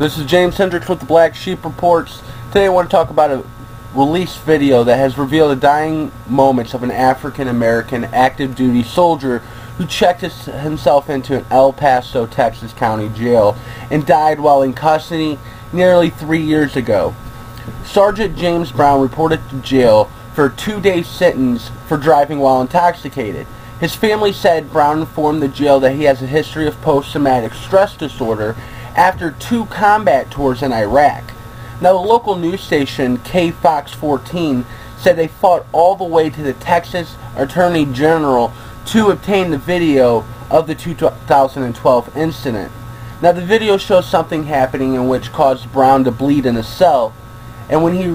This is James Hendricks with the Black Sheep Reports. Today I want to talk about a release video that has revealed the dying moments of an African-American active duty soldier who checked himself into an El Paso, Texas county jail and died while in custody nearly 3 years ago. Sergeant James Brown reported to jail for a 2-day sentence for driving while intoxicated. His family said Brown informed the jail that he has a history of post-traumatic stress disorder after 2 combat tours in Iraq. Now, the local news station KFOX14 said they fought all the way to the Texas Attorney General to obtain the video of the 2012 incident. Now, the video shows something happening in which caused Brown to bleed in a cell, and when he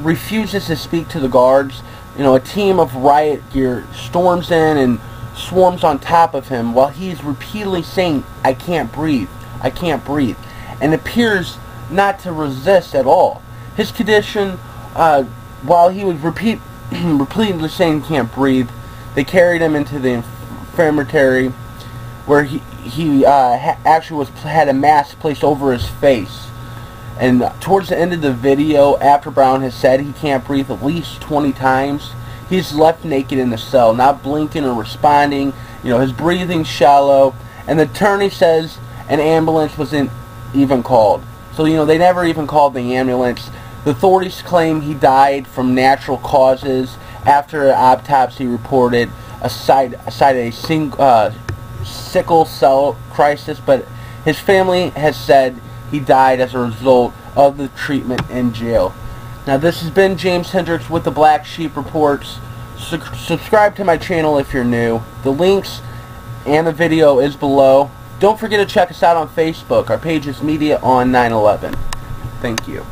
refuses to speak to the guards, a team of riot gear storms in and swarms on top of him while he's repeatedly saying, "I can't breathe. I can't breathe," and appears not to resist at all. His condition, while he was repeatedly saying can't breathe, they carried him into the infirmary, where he actually had a mask placed over his face. And towards the end of the video, after Brown has said he can't breathe at least 20 times, he's left naked in the cell, not blinking or responding. His breathing's shallow, and the attorney says an ambulance wasn't even called. So, they never even called the ambulance. The authorities claim he died from natural causes after an autopsy reported a sickle cell crisis, but his family has said he died as a result of the treatment in jail. Now, this has been James Hendricks with the Black Sheep Reports. Subscribe to my channel if you're new. The links and the video is below. Don't forget to check us out on Facebook. Our page is Media on 9/11. Thank you.